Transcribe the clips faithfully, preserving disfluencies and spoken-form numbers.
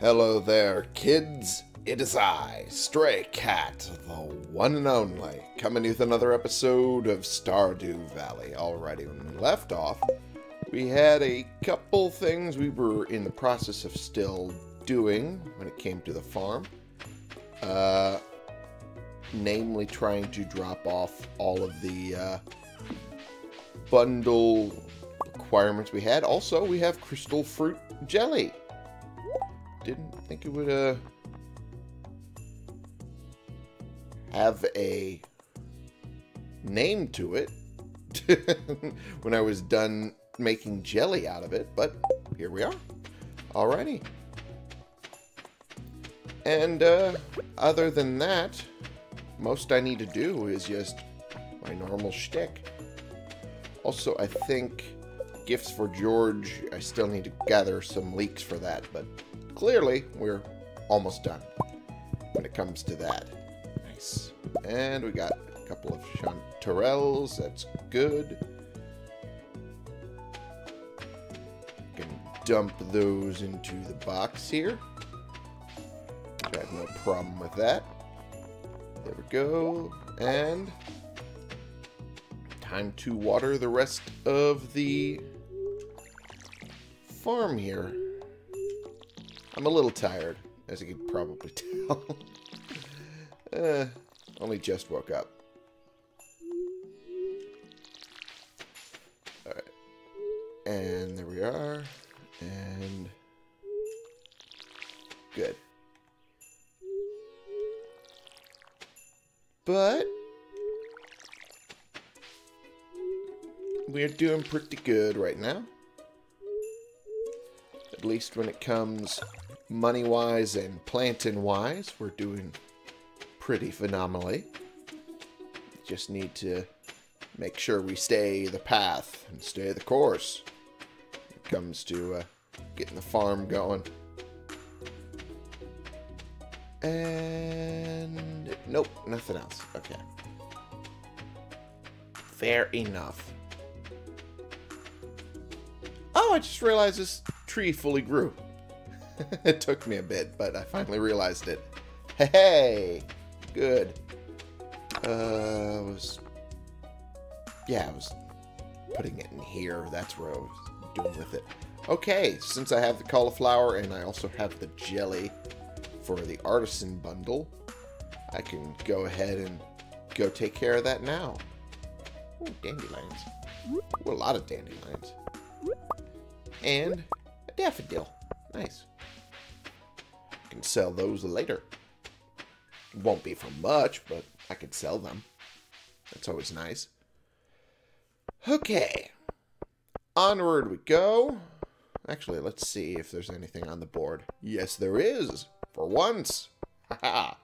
Hello there, kids. It is I, Stray Cat, the one and only, coming with another episode of Stardew Valley. Alrighty, when we left off, we had a couple things we were in the process of still doing when it came to the farm. Uh, namely trying to drop off all of the uh, bundle requirements we had. Also, we have crystal fruit jelly. Didn't think it would uh, have a name to it when I was done making jelly out of it, but here we are. Alrighty. And uh, other than that, most I need to do is just my normal shtick. Also, I think gifts for George, I still need to gather some leeks for that, but clearly, we're almost done when it comes to that. Nice. And we got a couple of chanterelles. That's good. Can dump those into the box here. So I have no problem with that. There we go. And time to water the rest of the farm here. I'm a little tired, as you can probably tell. uh, only just woke up. Alright. And there we are. And good. But we're doing pretty good right now. At least when it comes money-wise and planting-wise, we're doing pretty phenomenally. Just need to make sure we stay the path and stay the course when it comes to uh, getting the farm going. And nope, nothing else. Okay. Fair enough. Oh, I just realized this tree fully grew. It took me a bit, but I finally realized it. Hey, good. Uh, I was, yeah, I was putting it in here. That's where I was doing with it. Okay, since I have the cauliflower and I also have the jelly for the artisan bundle, I can go ahead and go take care of that now. Ooh, dandelions. Ooh, a lot of dandelions. And a daffodil. Nice. I can sell those later. Won't be for much, but I can sell them. That's always nice. Okay. Onward we go. Actually, let's see if there's anything on the board. Yes, there is. For once. Haha.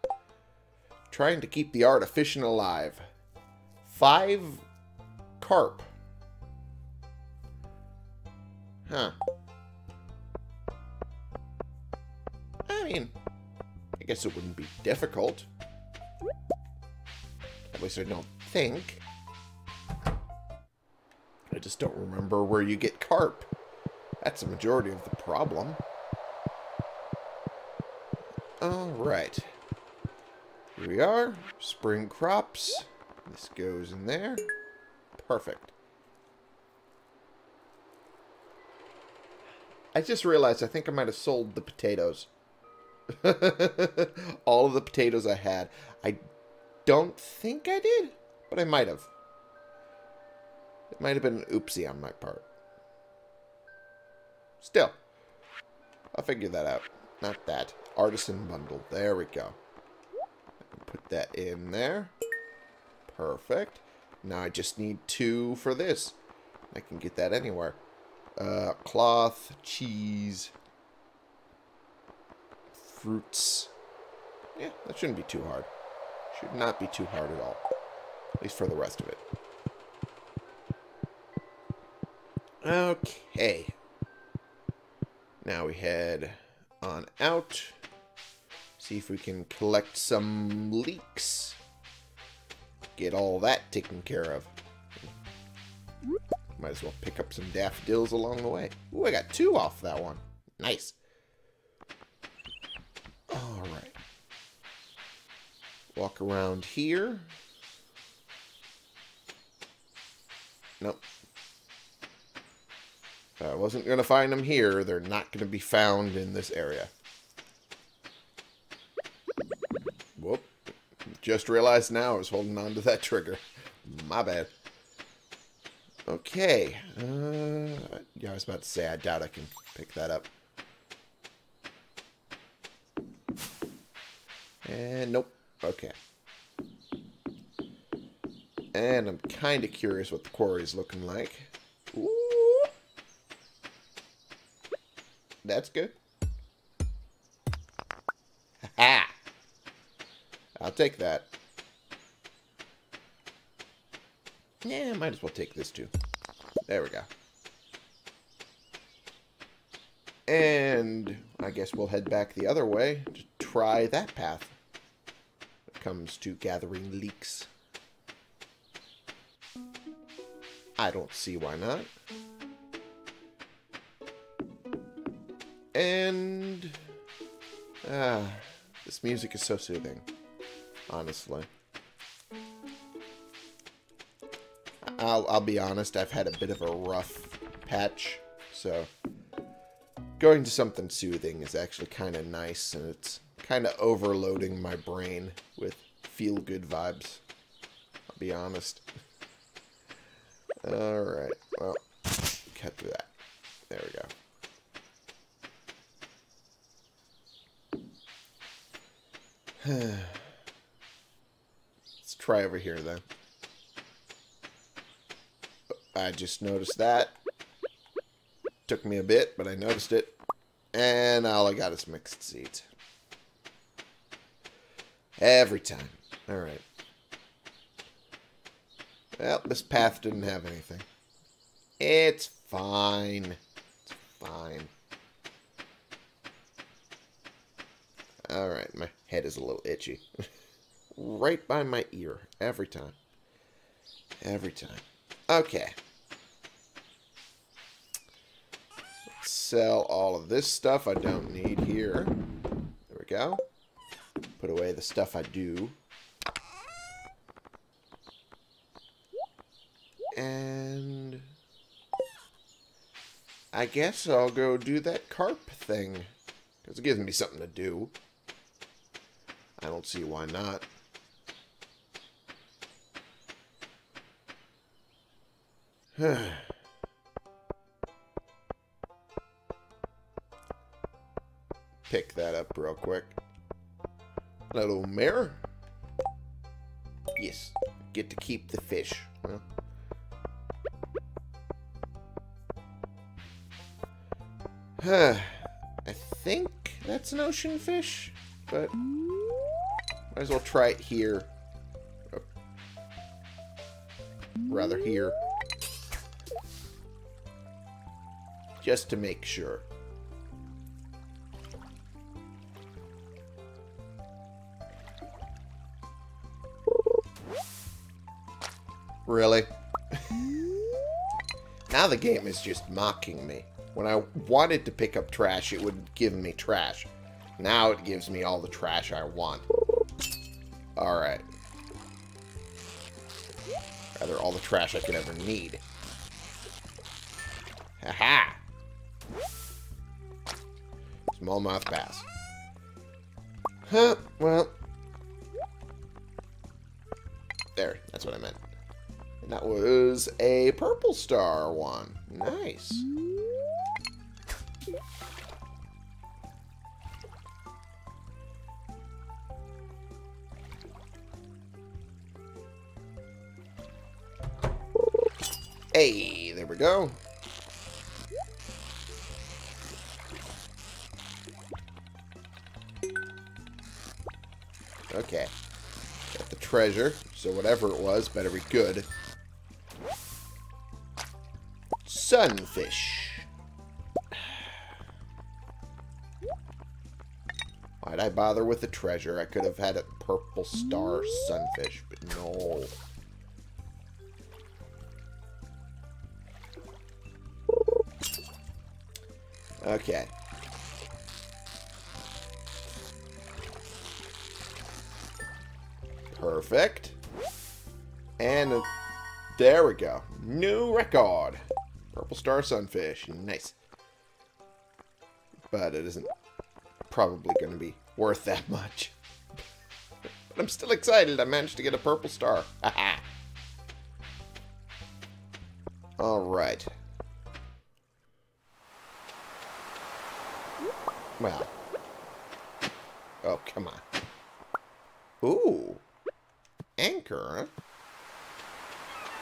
Trying to keep the art of fishing alive. Five carp. Huh. I mean, I guess it wouldn't be difficult. At least I don't think. I just don't remember where you get carp. That's the majority of the problem. Alright. Here we are. Spring crops. This goes in there. Perfect. I just realized I think I might have sold the potatoes. All of the potatoes I had. I don't think I did, but I might have. It might have been an oopsie on my part. Still, I'll figure that out. Not that. Artisan bundle. There we go. Put that in there. Perfect. Now I just need two for this. I can get that anywhere. Uh, cloth, cheese, fruits. Yeah, that shouldn't be too hard. Should not be too hard at all. At least for the rest of it. Okay. Now we head on out. See if we can collect some leeks. Get all that taken care of. Might as well pick up some daffodils along the way. Ooh, I got two off that one. Nice. Walk around here. Nope. If I wasn't going to find them here, they're not going to be found in this area. Whoop. Just realized now I was holding on to that trigger. My bad. Okay. Uh, yeah, I was about to say, I doubt I can pick that up. And nope. Okay. And I'm kind of curious what the quarry is looking like. Ooh. That's good. Ha! I'll take that. Yeah, might as well take this too. There we go. And I guess we'll head back the other way to try that path. When it comes to gathering leeks. I don't see why not. And ah, this music is so soothing. Honestly. I'll, I'll be honest, I've had a bit of a rough patch, so going to something soothing is actually kind of nice, and it's kind of overloading my brain with feel-good vibes, I'll be honest. Alright, well, cut through that. There we go. Let's try over here, then. I just noticed that. Took me a bit, but I noticed it. And all I got is mixed seeds. Every time. Alright. Well, this path didn't have anything. It's fine. It's fine. Alright, my head is a little itchy. Right by my ear. Every time. Every time. Okay. Let's sell all of this stuff I don't need here. There we go. Put away the stuff I do. And I guess I'll go do that carp thing. Because it gives me something to do. I don't see why not. Pick that up real quick. Little mirror. Yes. Get to keep the fish. Huh? Huh. I think that's an ocean fish, but might as well try it here. Oh. Rather here. Just to make sure. Really? Now the game is just mocking me. When I wanted to pick up trash, it would give me trash. Now it gives me all the trash I want. Alright. Rather, all the trash I could ever need. Haha! Smallmouth bass. Huh, well. There, that's what I meant. And that was a purple star one. Nice. Hey, there we go. Okay, got the treasure, so whatever it was, better be good. Sunfish. Why'd I bother with the treasure? I could have had a purple star sunfish, but no. Okay. Perfect. And there we go. New record. Purple star sunfish. Nice. But it isn't probably going to be worth that much. But I'm still excited. I managed to get a purple star. Haha. Alright. Well. Oh, come on. Ooh. Anchor.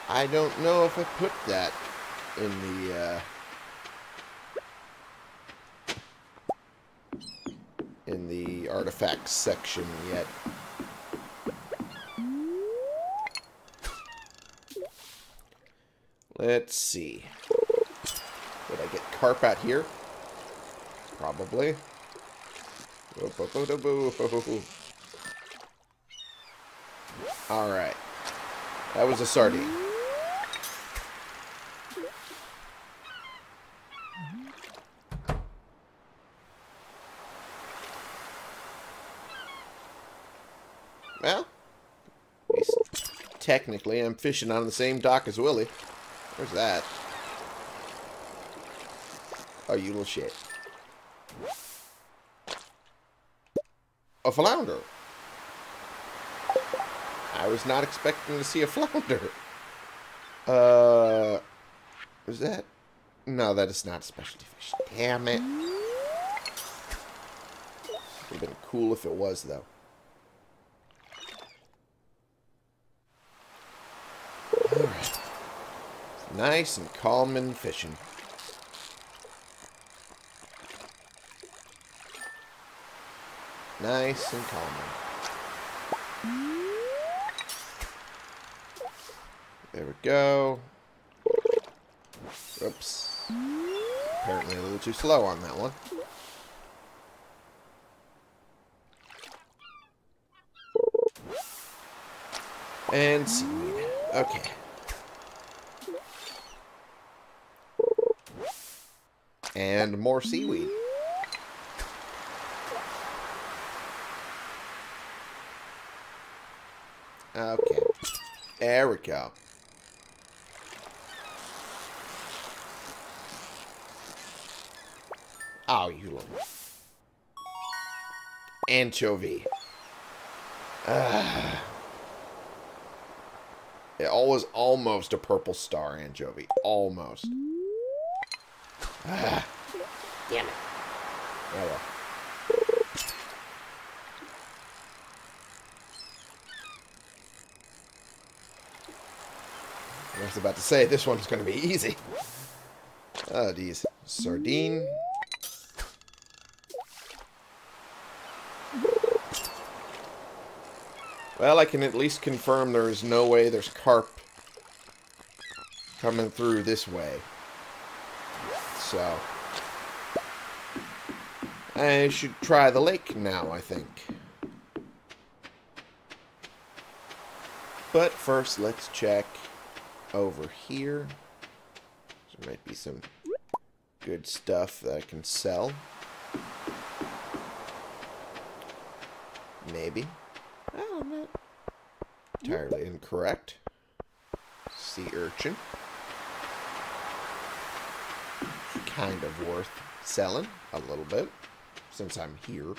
I don't know if I put that in the, uh... in the artifacts section yet. Let's see. Did I get carp out here? Probably. Alright. That was a sardine. Well, at least technically I'm fishing on the same dock as Willie. Where's that? Oh, you little shit. A flounder. I was not expecting to see a flounder. Uh, is that? No, that is not a specialty fish. Damn it. Would have been cool if it was, though. All right. It's nice and calm and fishing. Nice and calm. There we go. Oops. Apparently a little too slow on that one. And seed. Okay. And more seaweed. Okay. There we go. Oh, you little anchovy. Uh, it always almost a purple star anchovy. Almost. Uh, Damn it. Oh well. I was about to say, this one's going to be easy. Oh, geez. Sardine. Well, I can at least confirm there is no way there's carp coming through this way. So. I should try the lake now, I think. But first, let's check over here. There might be some good stuff that I can sell. Maybe. Oh, I'm not entirely incorrect. Sea urchin. Kind of worth selling a little bit since I'm here.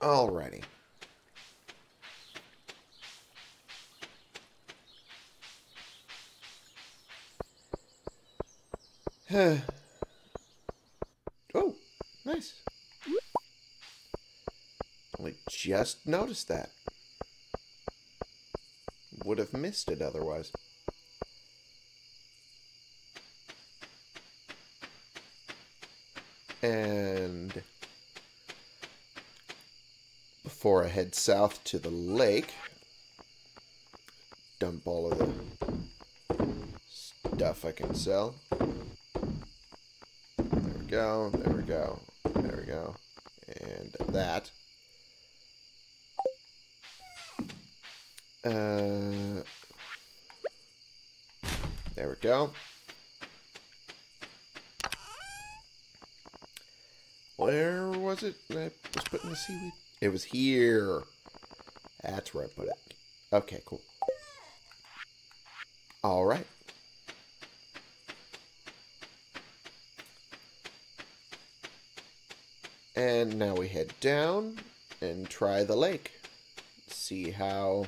Alrighty. Oh, nice. Only just noticed that. Would have missed it otherwise. And before I head south to the lake, dump all of the stuff I can sell. Go, there we go, there we go, and that. Uh, there we go. Where was it that I was putting the seaweed? It was here. That's where I put it. Okay, cool. Alright. And now we head down and try the lake. See how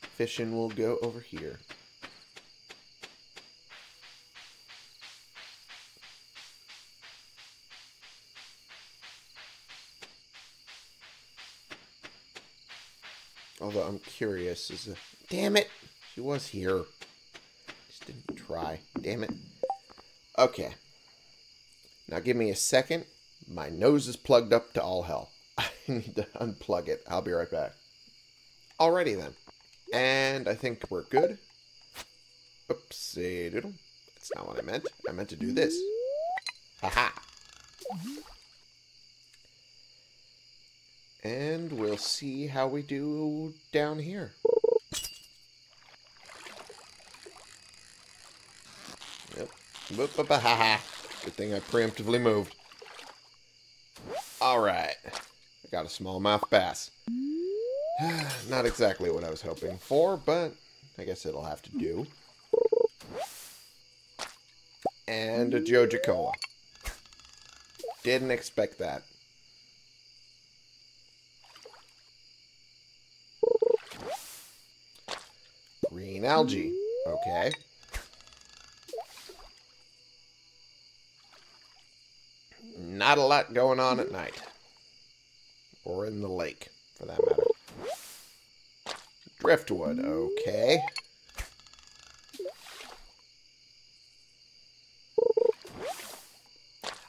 fishing will go over here. Although I'm curious as a... Damn it! She was here. Just didn't try. Damn it. Okay. Now give me a second. My nose is plugged up to all hell. I need to unplug it. I'll be right back. Alrighty then. And I think we're good. Oopsie doodle. That's not what I meant. I meant to do this. Haha. And we'll see how we do down here. Yep. Whoop, whoop, ha. Good thing I preemptively moved. Alright. I got a smallmouth bass. Not exactly what I was hoping for, but I guess it'll have to do. And a Joja Cola. Didn't expect that. Green algae. Okay. Not a lot going on at night. Or in the lake, for that matter. Driftwood, okay.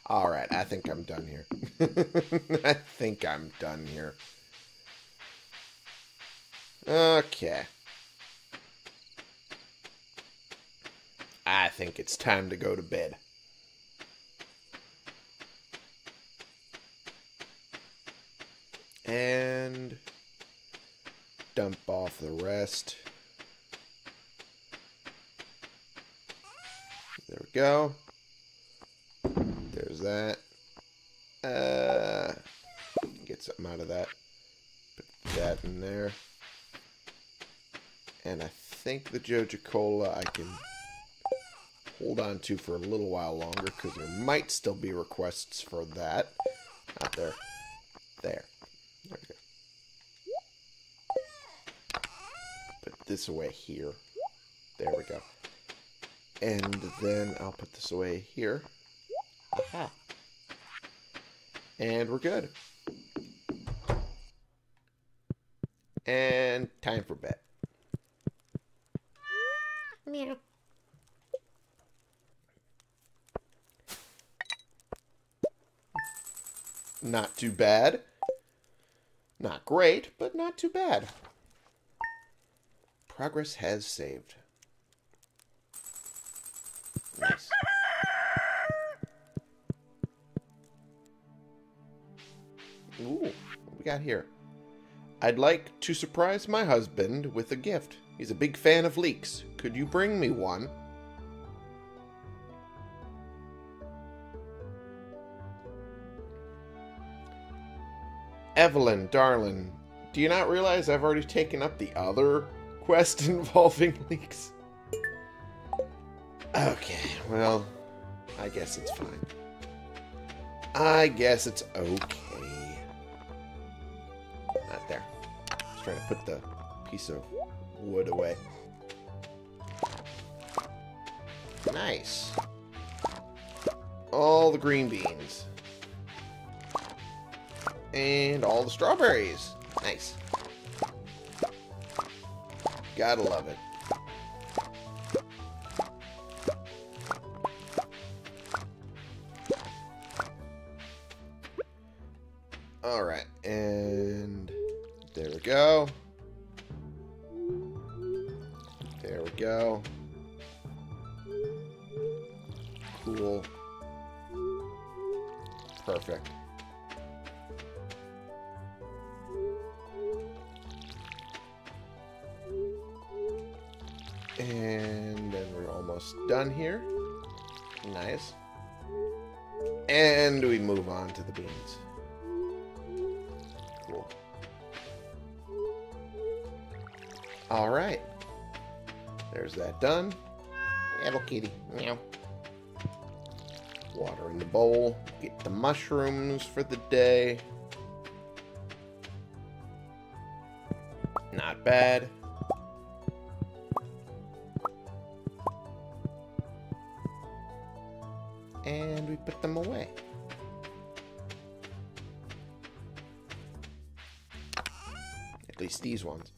Alright, I think I'm done here. I think I'm done here. Okay. I think it's time to go to bed. And dump off the rest. There we go. There's that. Uh, get something out of that. Put that in there. And I think the Joja Cola I can hold on to for a little while longer, because there might still be requests for that. Not there. There. There we go. Put this away here. There we go. And then I'll put this away here. Aha. And we're good. And time for bed. Meow. Not too bad. Not great, but not too bad. Progress has saved. Nice. Ooh, what we got here? I'd like to surprise my husband with a gift. He's a big fan of leeks. Could you bring me one? Evelyn, darling, do you not realize I've already taken up the other quest involving leaks? Okay, well, I guess it's fine. I guess it's okay. Not there. Just trying to put the piece of wood away. Nice. All the green beans. And all the strawberries. Nice. Gotta love it. Alright, and there we go. There we go. Cool. Perfect. And then we're almost done here. Nice. And we move on to the beans. Cool. All right. There's that done. Little kitty. Meow. Water in the bowl. Get the mushrooms for the day. Not bad. And we put them away. At least these ones.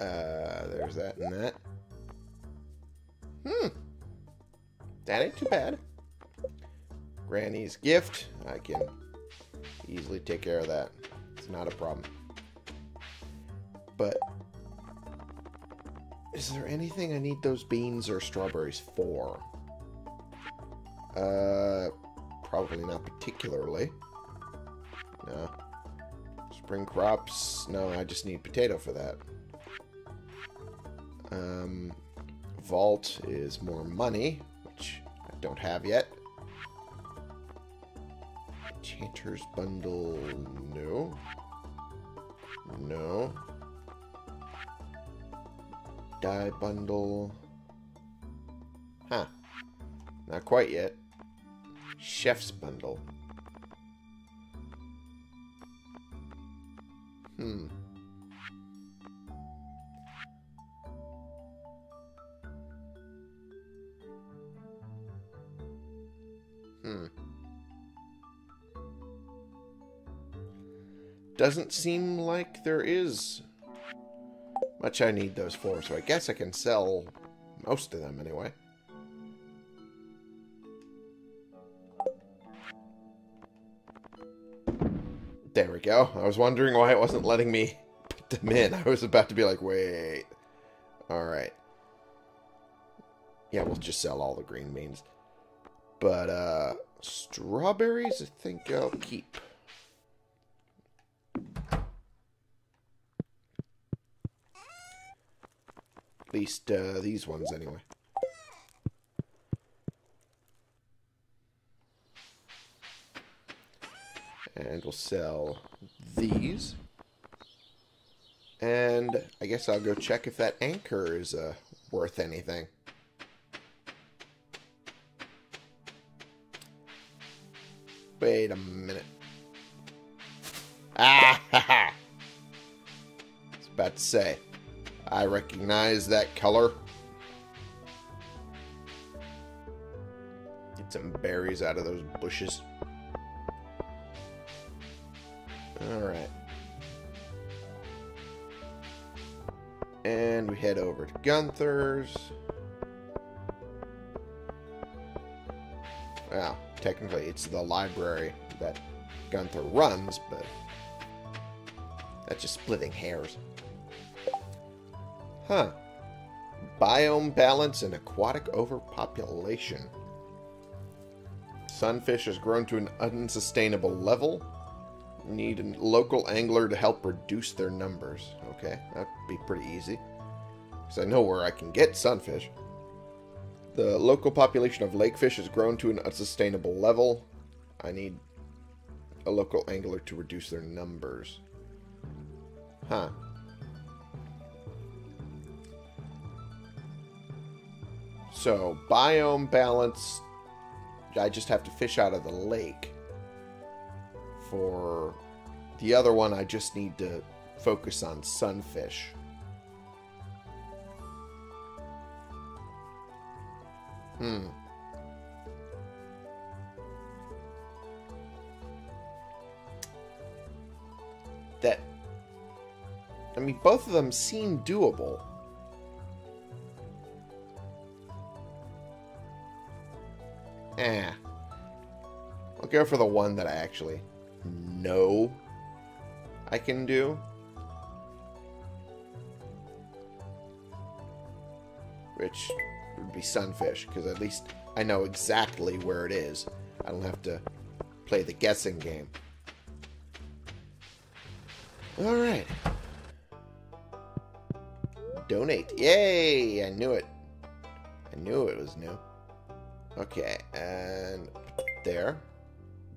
Uh, there's that and that. Hmm. That ain't too bad. Granny's gift. I can easily take care of that. It's not a problem. But is there anything I need those beans or strawberries for? Uh, probably not particularly. No. Spring crops. No, I just need potato for that. Um, vault is more money, which I don't have yet. Enchanter's bundle. No. No. Dye bundle. Huh. Not quite yet. Chef's bundle. Hmm. Hmm. Doesn't seem like there is much I need those for, so I guess I can sell most of them anyway. There we go. I was wondering why it wasn't letting me put them in. I was about to be like, wait. Alright. Yeah, we'll just sell all the green beans. But, uh, strawberries, I think I'll keep. At least, uh, these ones anyway. And we'll sell these. And I guess I'll go check if that anchor is uh, worth anything. Wait a minute. Ah, ha, ha. I was about to say, I recognize that color. Get some berries out of those bushes. Alright. And we head over to Gunther's. Well, technically it's the library that Gunther runs, but that's just splitting hairs. Huh. Biome balance and aquatic overpopulation. Sunfish has grown to an unsustainable level. Need a local angler to help reduce their numbers. Okay, that'd be pretty easy. Because I know where I can get sunfish. The local population of lakefish has grown to an unsustainable level. I need a local angler to reduce their numbers. Huh. So, biome balance. I just have to fish out of the lake. For the other one, I just need to focus on sunfish. Hmm. That... I mean, both of them seem doable. Eh. I'll go for the one that I actually... No, I can do. Which would be sunfish, because at least I know exactly where it is. I don't have to play the guessing game. Alright. Donate. Yay! I knew it. I knew it was new. Okay, and up there.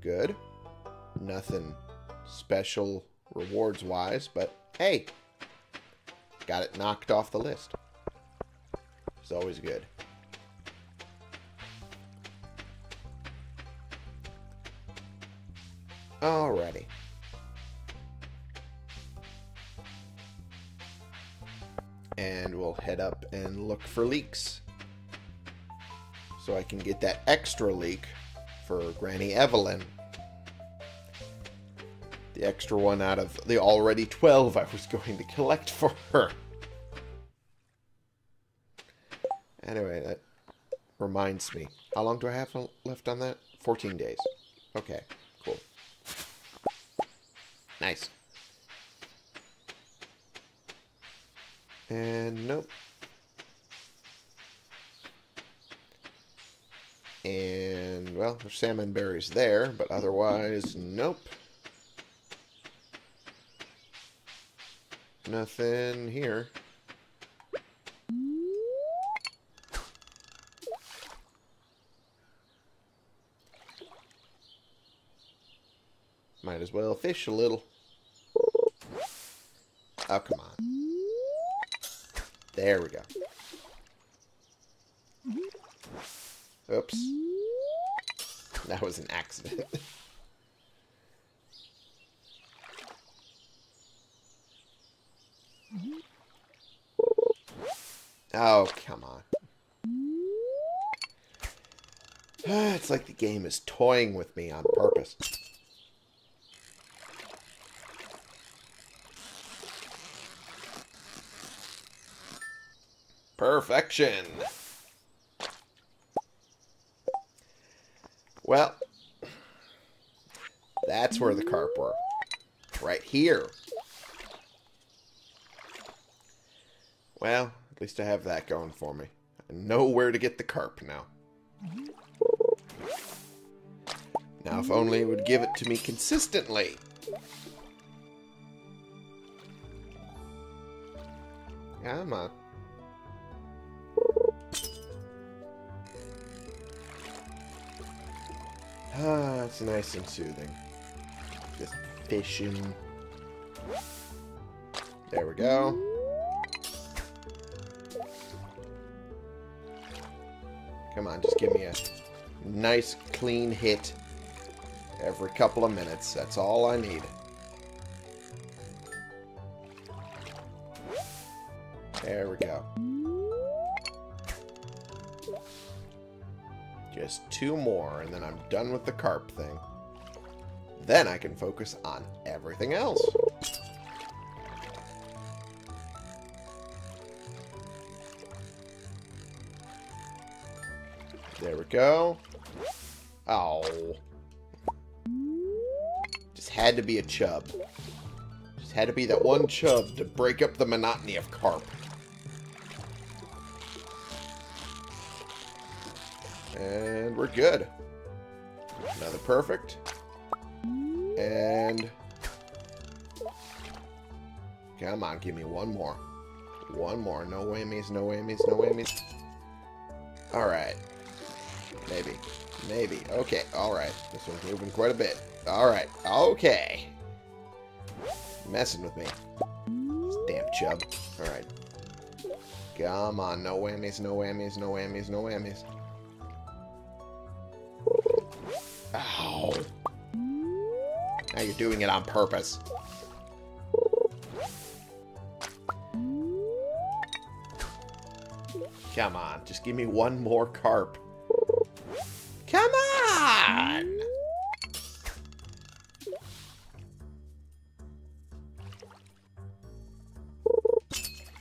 Good. Nothing special rewards-wise, but hey, got it knocked off the list. It's always good. Alrighty. And we'll head up and look for leeks. So I can get that extra leek for Granny Evelyn. The extra one out of the already twelve I was going to collect for her. Anyway, that reminds me. How long do I have left on that? fourteen days. Okay, cool. Nice. And nope. And, well, there's salmon berries there, but otherwise, nope. Nothing here. Might as well fish a little. Oh, come on. There we go. Oops. That was an accident. Oh, come on. It's like the game is toying with me on purpose. Perfection! Well, that's where the carp were. Right here. Well, at least I have that going for me. I know where to get the carp now. Now, if only it would give it to me consistently. Come on. Ah, it's nice and soothing. Just fishing. There we go. Come on, just give me a nice, clean hit every couple of minutes. That's all I need. There we go. Just two more, and then I'm done with the carp thing. Then I can focus on everything else. There we go. Oh. Just had to be a chub. Just had to be that one chub to break up the monotony of carp. And we're good. Another perfect. And... come on, give me one more. One more. No whammies, no whammies, no whammies. Alright. Maybe. Maybe. Okay. Alright. This one's moving quite a bit. Alright. Okay. Messing with me. This damn chub. Alright. Come on. No whammies, no whammies, no whammies, no whammies. Ow. Now you're doing it on purpose. Come on. Just give me one more carp. Come on!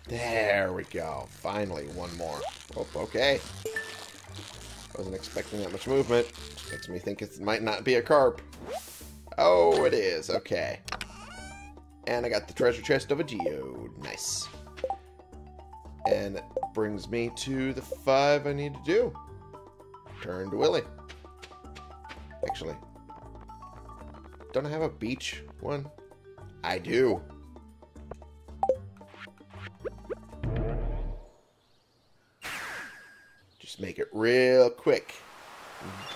There we go. Finally, one more. Oh, okay. Wasn't expecting that much movement. Makes me think it might not be a carp. Oh, it is. Okay. And I got the treasure chest of a geode. Nice. And that brings me to the five I need to do. Turn to Willie. Actually, don't I have a beach one? I do. Just make it real quick.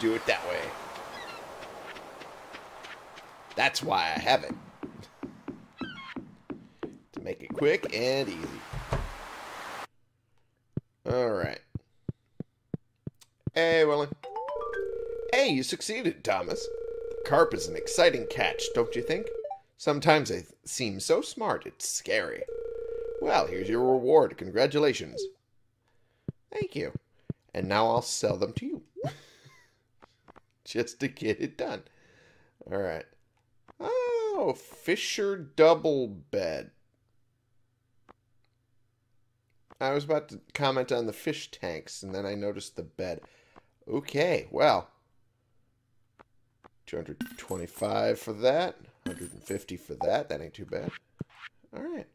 Do it that way. That's why I have it. To make it quick and easy. Alright. Hey, Willie. Hey, you succeeded, Thomas. Carp is an exciting catch, don't you think? Sometimes they seem so smart, it's scary. Well, here's your reward. Congratulations. Thank you. And now I'll sell them to you. Just to get it done. Alright. Oh, Fisher Double Bed. I was about to comment on the fish tanks, and then I noticed the bed. Okay, well. two hundred twenty-five for that. one hundred fifty for that. That ain't too bad. Alright.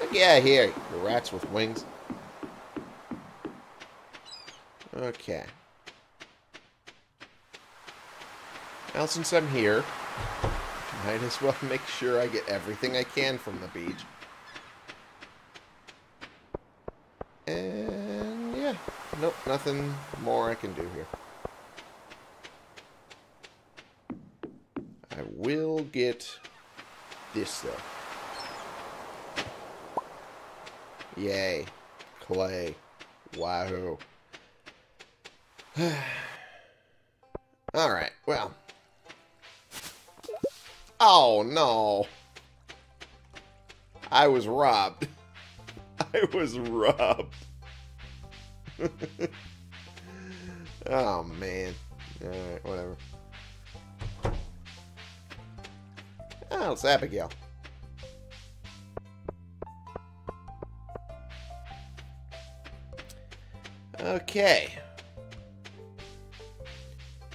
Look out here, you rats with wings. Okay. Now, since I'm here, might as well make sure I get everything I can from the beach. And, yeah. Nope, nothing more I can do here. I will get this, though. Yay. Clay. Wahoo. Alright, well. Oh, no. I was robbed. I was robbed. Oh, man. Alright, whatever. Oh, it's Abigail. Okay.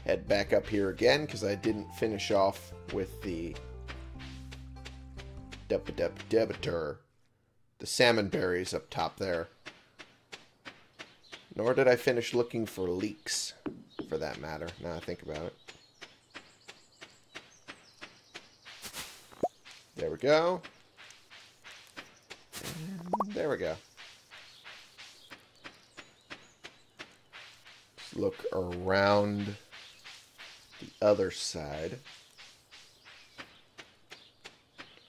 Head back up here again, because I didn't finish off with the debitor. The salmon berries up top there. Nor did I finish looking for leeks, for that matter, now I think about it. There we go. And there we go. Let's look around the other side.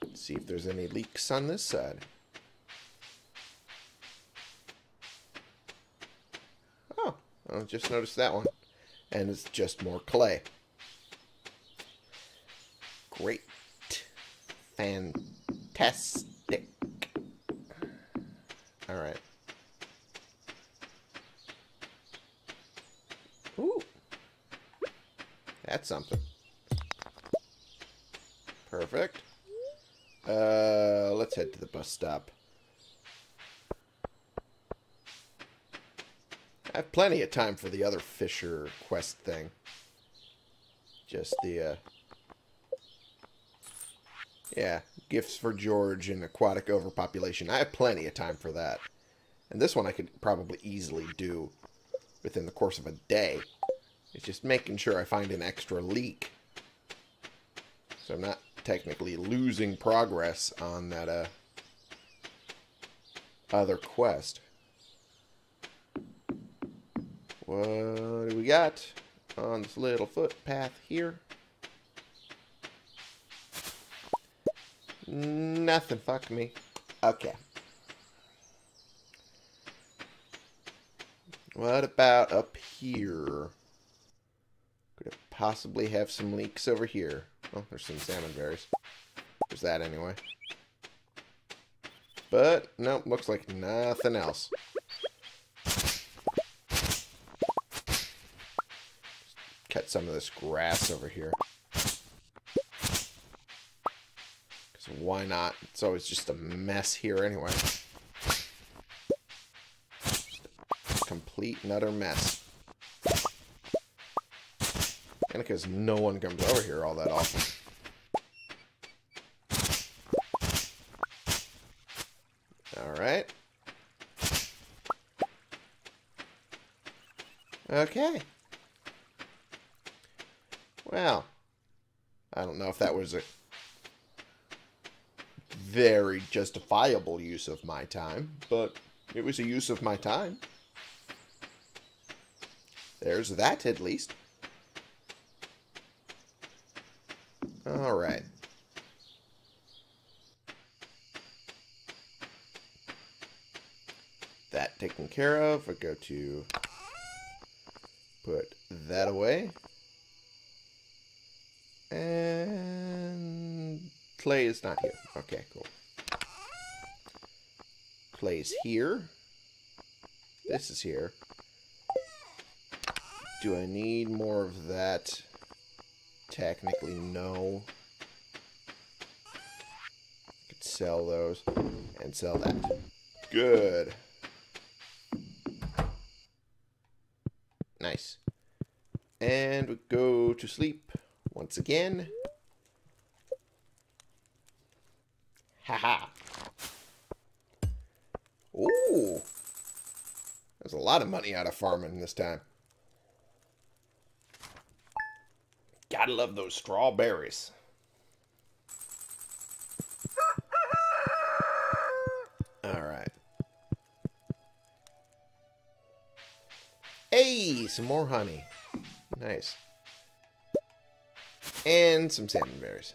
Let's see if there's any leaks on this side. Oh, I just noticed that one. And it's just more clay. Great. Fantastic. All right. Ooh. That's something. Perfect. Uh, let's head to the bus stop. I have plenty of time for the other Fisher quest thing. Just the, uh... yeah, gifts for George and aquatic overpopulation. I have plenty of time for that. And this one I could probably easily do within the course of a day. It's just making sure I find an extra leak. So I'm not technically losing progress on that uh, other quest. What do we got on this little footpath here? Nothing, fuck me. Okay. What about up here? Could it possibly have some leaks over here? Oh, there's some salmon berries. There's that anyway. But, nope, looks like nothing else. Cut some of this grass over here. Why not? It's always just a mess here anyway. Complete and utter mess. And because no one comes over here all that often. Alright. Okay. Well. I don't know if that was a very justifiable use of my time, but it was a use of my time. There's that, at least. All right. That taken care of. We'll go to put that away. And clay is not here. Okay, cool. Clay's here. This is here. Do I need more of that? Technically, no. I could sell those and sell that. Good. Nice. And we go to sleep once again. Haha. Ooh. There's a lot of money out of farming this time. Gotta love those strawberries. All right. Hey, some more honey. Nice. And some salmon berries.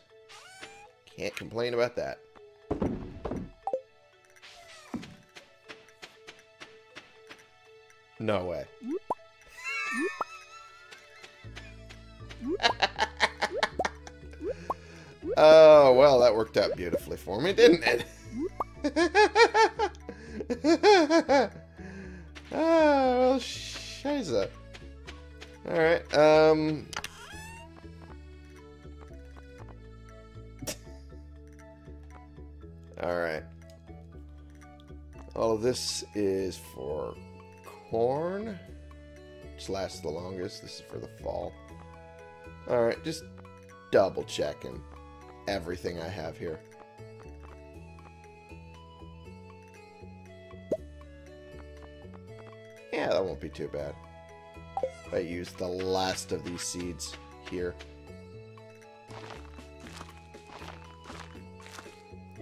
Can't complain about that. No way. Oh, well, that worked out beautifully for me, didn't it? Oh, well, shiza. Alright, um... Alright. Oh, this is for corn. Which lasts the longest. This is for the fall. Alright, just double checking everything I have here. Yeah, that won't be too bad. I used the last of these seeds here.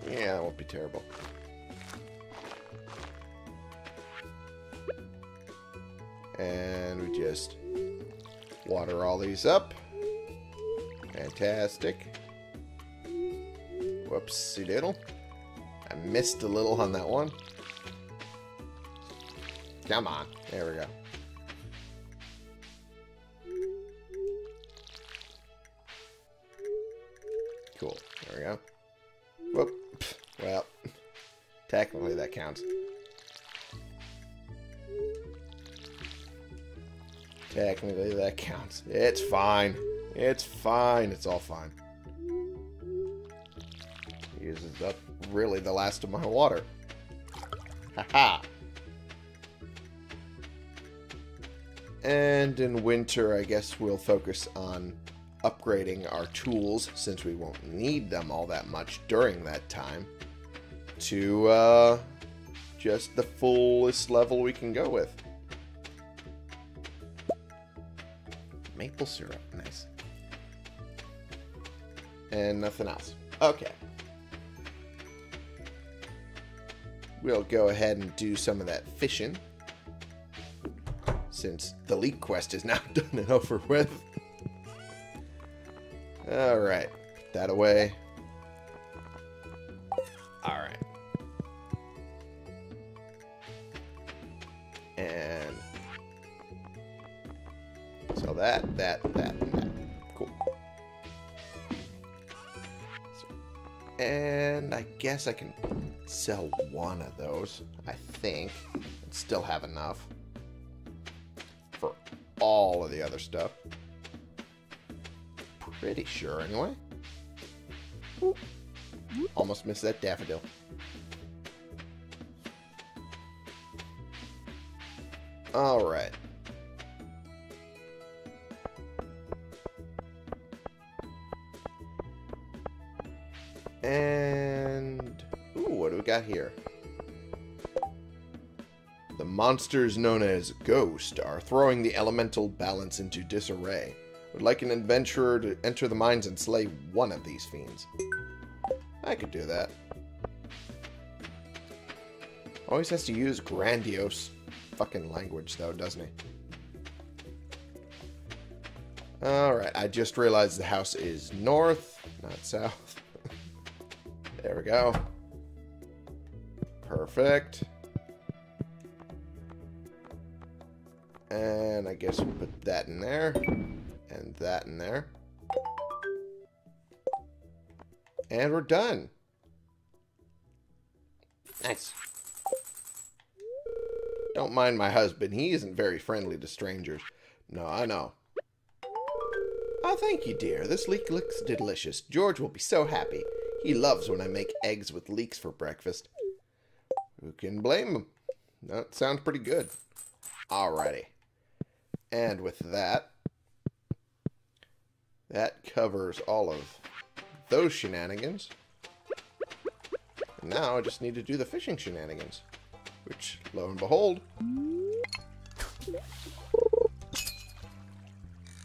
Yeah, that won't be terrible. And we just water all these up. Fantastic. Whoopsie diddle. I missed a little on that one. Come on. There we go. Cool. There we go. Whoop. Well, technically that counts. Technically that counts. It's fine. It's fine. It's all fine. Uses up really the last of my water. Haha. And in winter, I guess we'll focus on upgrading our tools, since we won't need them all that much during that time, to uh, just the fullest level we can go with. Maple syrup. Nice. And nothing else. Okay. We'll go ahead and do some of that fishing, since the leak quest is now done and over with. Alright. Put that away. Alright. And so that, that, that, and that. Cool. So, and I guess I can sell one of those, I think. I'd still have enough for all of the other stuff. Pretty sure, anyway. Almost missed that daffodil. Alright. And... ooh, what do we got here? The monsters known as Ghost are throwing the elemental balance into disarray. Would like an adventurer to enter the mines and slay one of these fiends. I could do that. Always has to use grandiose fucking language, though, doesn't he? Alright, I just realized the house is north, not south. There we go. Perfect. And I guess we'll put that in there. And that in there. And we're done. Nice. Don't mind my husband. He isn't very friendly to strangers. No, I know. Oh, thank you, dear. This leek looks delicious. George will be so happy. He loves when I make eggs with leeks for breakfast. Who can blame him? That sounds pretty good. Alrighty. And with that, that covers all of those shenanigans. And now I just need to do the fishing shenanigans, which, lo and behold,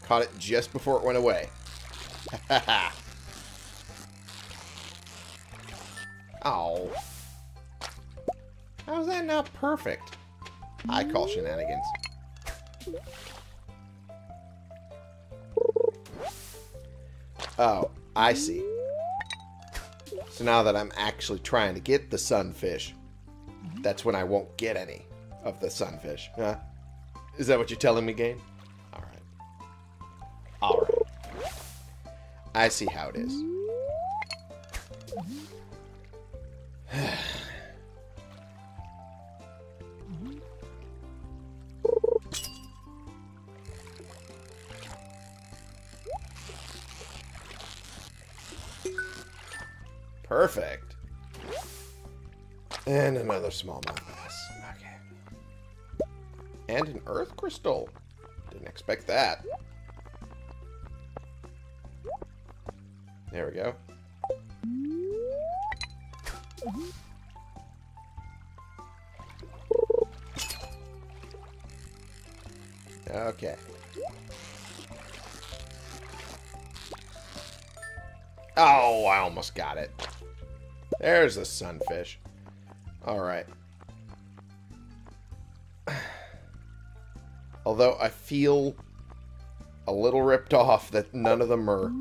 caught it just before it went away. Ha ha ha. Oh. How's that not perfect? I call shenanigans. Oh, I see. So now that I'm actually trying to get the sunfish, that's when I won't get any of the sunfish. Huh? Is that what you're telling me, game? Alright. Alright. I see how it is. Perfect. And another smallmouth bass. Okay. And an earth crystal. Didn't expect that. There we go. Okay. Oh, I almost got it. There's a sunfish. Alright. Although I feel a little ripped off that none of them are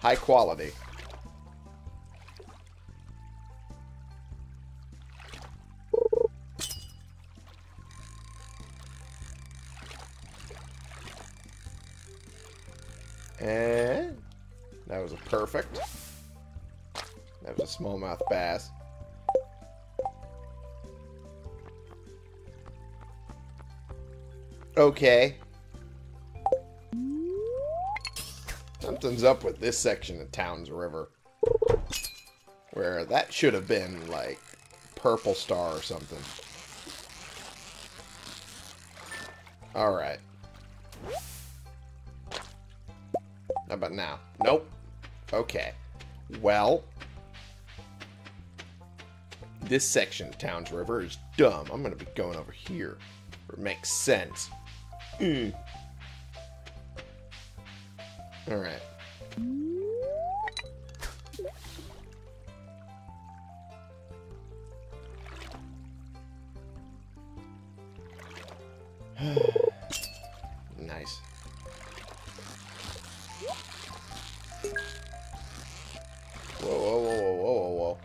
high quality. And that was a perfect. That was a smallmouth bass. Okay. Something's up with this section of Towns River. Where that should have been, like, purple star or something. Alright. How about now? Nope. Okay. Well, this section of Towns River is dumb. I'm going to be going over here where it makes sense. Mm. Alright. Nice. Whoa, whoa, whoa, whoa, whoa, whoa.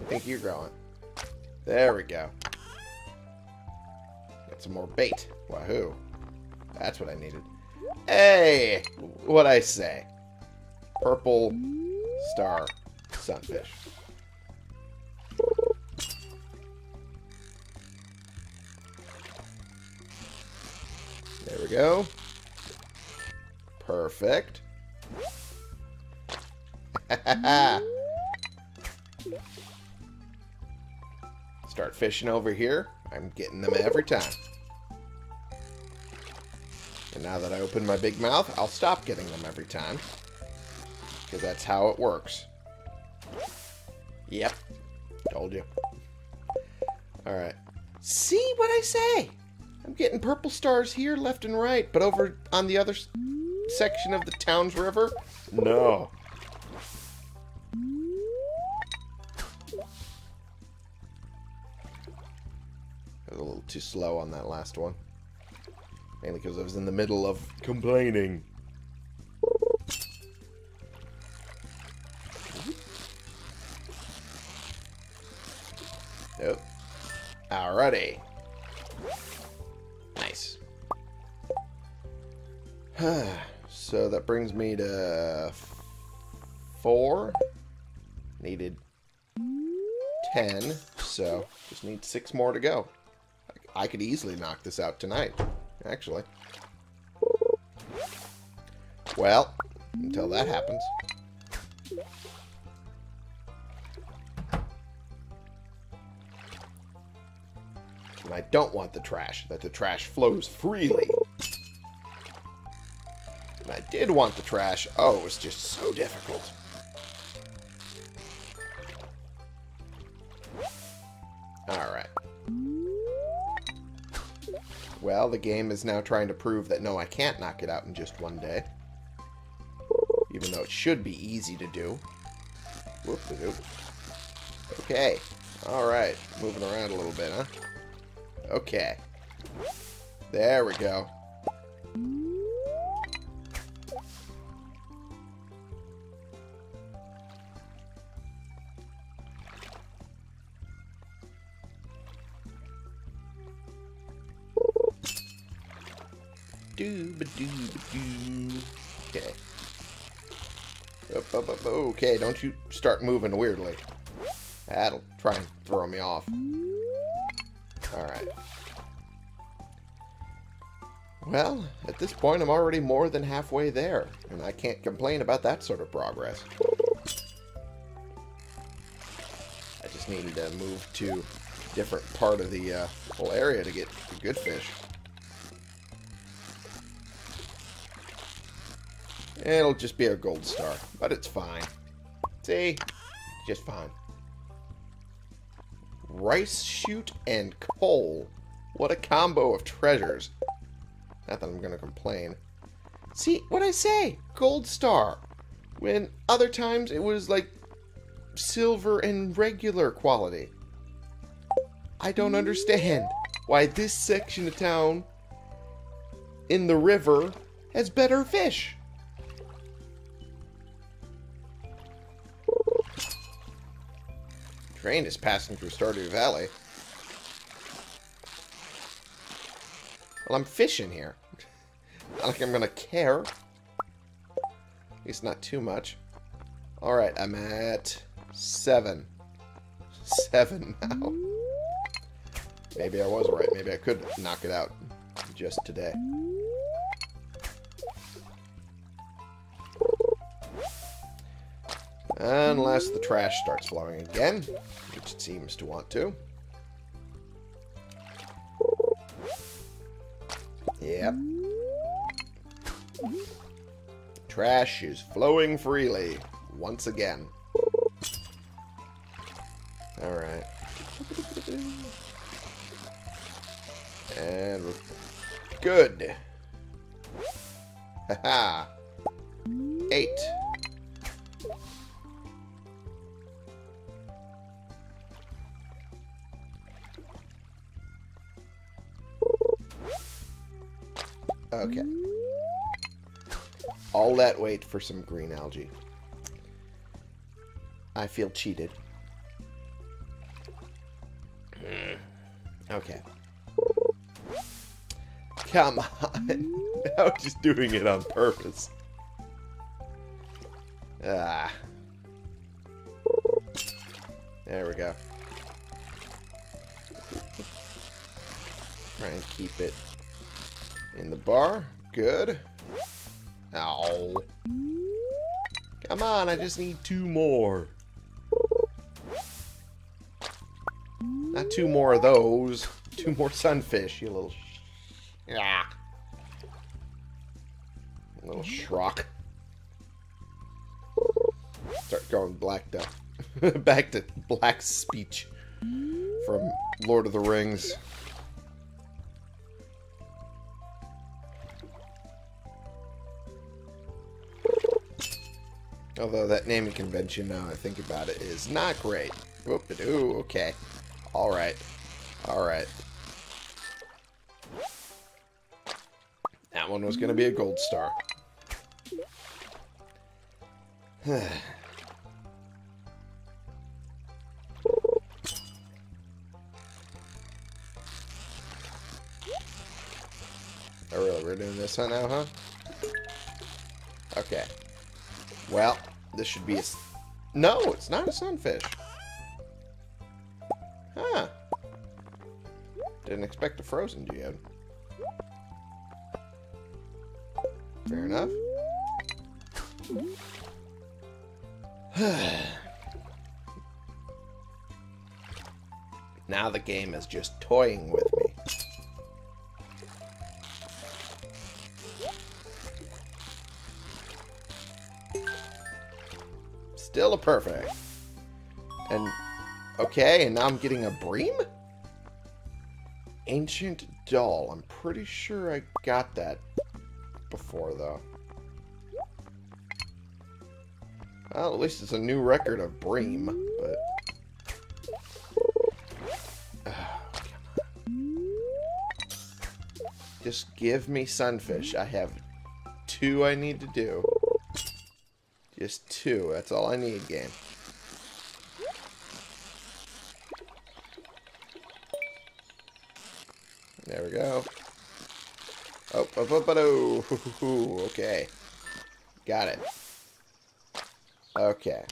I think you're growing. There we go. Got some more bait. Wahoo. That's what I needed. Hey! What'd I say? Purple star sunfish. There we go. Perfect. Start fishing over here. I'm getting them every time. And now that I open my big mouth, I'll stop getting them every time. Because that's how it works. Yep. Told you. Alright. See what I say? I'm getting purple stars here left and right, but over on the other section of the Towns River? No. A little too slow on that last one. Mainly because I was in the middle of complaining. Nope. Alrighty. Nice. So that brings me to four. Needed ten, so just need six more to go. I could easily knock this out tonight, actually. Well, until that happens. And I don't want the trash, that the trash flows freely. And I did want the trash, oh, it was just so difficult. Well, the game is now trying to prove that, no, I can't knock it out in just one day. Even though it should be easy to do. Whoop-de-doop. Okay. Alright. Moving around a little bit, huh? Okay. There we go. Okay. Okay, don't you start moving weirdly. That'll try and throw me off. Alright. Well, at this point I'm already more than halfway there, and I can't complain about that sort of progress. I just needed to move to a different part of the uh, whole area to get the good fish. It'll just be a gold star, but it's fine. See? Just fine. Rice shoot and coal. What a combo of treasures. Not that I'm going to complain. See, what I say? Gold star. When other times it was like silver and regular quality. I don't understand why this section of town in the river has better fish. Train is passing through Stardew Valley. Well, I'm fishing here. Not like I'm gonna care. At least not too much. Alright, I'm at seven. Seven now. Maybe I was right. Maybe I could knock it out just today. Unless the trash starts flowing again, which it seems to want to. Yep. Trash is flowing freely, once again. Alright. And we're good. Haha. Eight. Okay. All that wait for some green algae. I feel cheated. Okay. Come on. I was just doing it on purpose. Ah. There we go. Try and keep it in the bar. Good. Ow. Come on, I just need two more. Not two more of those. Two more sunfish, you little... Yeah. Little shrock. Start going black duck. Back to black speech from Lord of the Rings. Although that naming convention, now I think about it, is not great. Whoop-a-doo, okay. Alright. Alright. one was going to be a gold star. Oh, really? We're doing this huh, now, huh? Okay. Well, this should be a... No, it's not a sunfish. Huh. Didn't expect a frozen geode. Fair enough. Now the game is just toying with me. Still a perfect. And, okay, and now I'm getting a bream? Ancient doll. I'm pretty sure I got that before, though. Well, at least it's a new record of bream, but... Oh, come on. Just give me sunfish. I have two I need to do. Just two. That's all I need, game. There we go. Oh, oh, oh, oh, oh. Okay. Got it. Okay.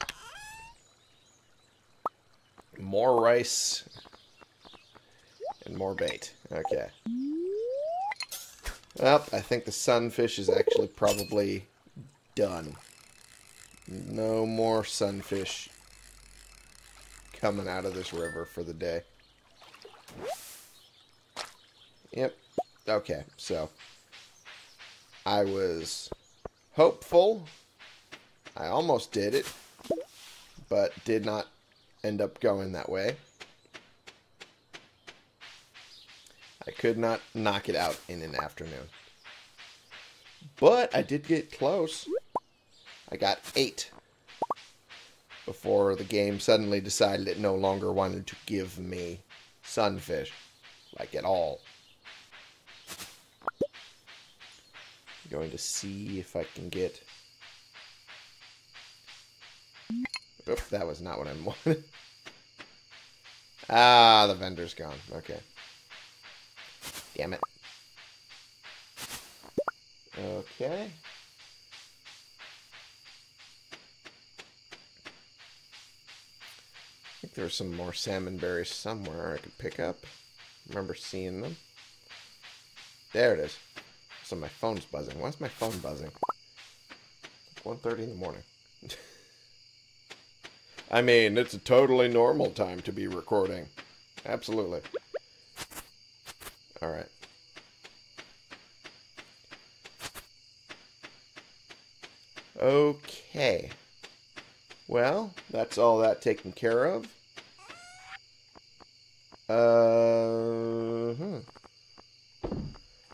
More rice and more bait. Okay. Well, I think the sunfish is actually probably done. No more sunfish coming out of this river for the day. Yep. Okay, so I was hopeful. I almost did it, but did not end up going that way. I could not knock it out in an afternoon. But I did get close. I got eight before the game suddenly decided it no longer wanted to give me sunfish, like at all. I'm going to see if I can get... Oops, that was not what I wanted. Ah, the vendor's gone. Okay. Damn it. Okay. There's some more salmon berries somewhere I could pick up. Remember seeing them? There it is. So my phone's buzzing. Why is my phone buzzing? one thirty in the morning. I mean, it's a totally normal time to be recording. Absolutely. All right. Okay. Well, that's all that taken care of. Uh, huh.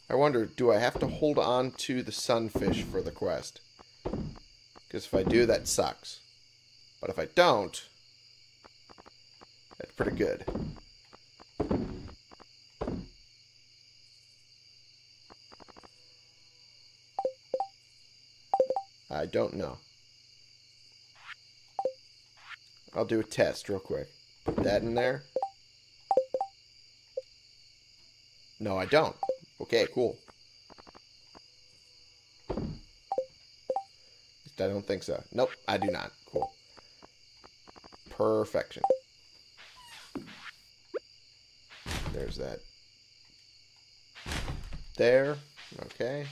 I wonder, do I have to hold on to the sunfish for the quest? Because if I do, that sucks. But if I don't, that's pretty good. I don't know. I'll do a test real quick. Put that in there. No, I don't. Okay, cool. At least I don't think so. Nope, I do not. Cool. Perfection. There's that. There. Okay.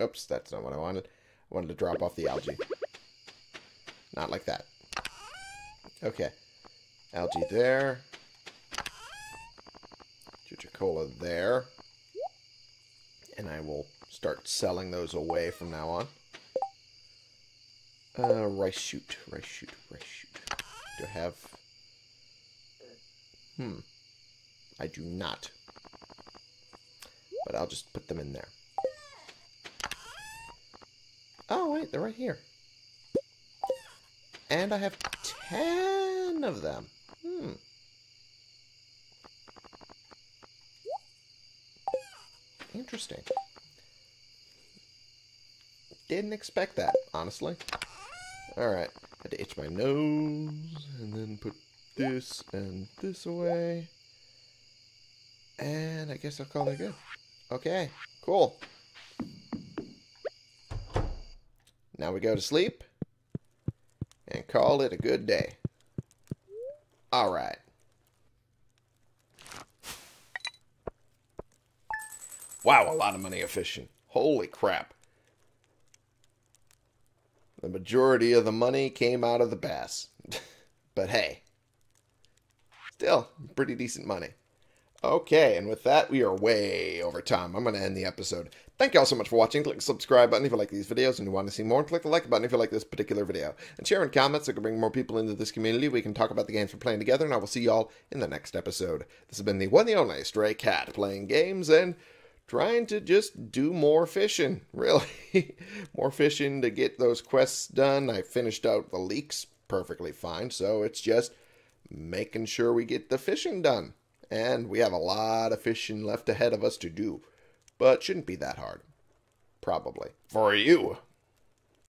Oops, that's not what I wanted. I wanted to drop off the algae. Not like that. Okay. Algae there. Joja Cola there. And I will start selling those away from now on. Uh, rice shoot. Rice shoot. Rice shoot. Do I have... Hmm. I do not. But I'll just put them in there. Oh, wait. They're right here. And I have ten of them. Hmm. Interesting. Didn't expect that, honestly. Alright. I had to itch my nose, and then put this and this away. And I guess I'll call it good. Okay, cool. Now we go to sleep and call it a good day. Alright. Wow, a lot of money efficient. Holy crap. The majority of the money came out of the bass. But hey, still pretty decent money. Okay, and with that, we are way over time. I'm going to end the episode. Thank you all so much for watching. Click the subscribe button if you like these videos and you want to see more. And click the like button if you like this particular video. And share in comments so we can bring more people into this community. We can talk about the games we're playing together, and I will see you all in the next episode. This has been the one and only Stray Cat, playing games and trying to just do more fishing. Really. More fishing to get those quests done. I finished out the leaks perfectly fine, so it's just making sure we get the fishing done. And we have a lot of fishing left ahead of us to do, but shouldn't be that hard. Probably. For you.